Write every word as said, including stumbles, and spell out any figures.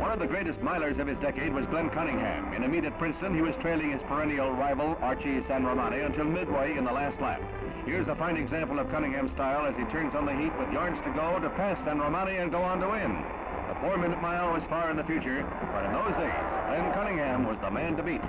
One of the greatest milers of his decade was Glenn Cunningham. In a meet at Princeton, he was trailing his perennial rival, Archie San Romani, until midway in the last lap. Here's a fine example of Cunningham's style as he turns on the heat with yards to go to pass San Romani and go on to win. The four-minute mile was far in the future, but in those days, Glenn Cunningham was the man to beat.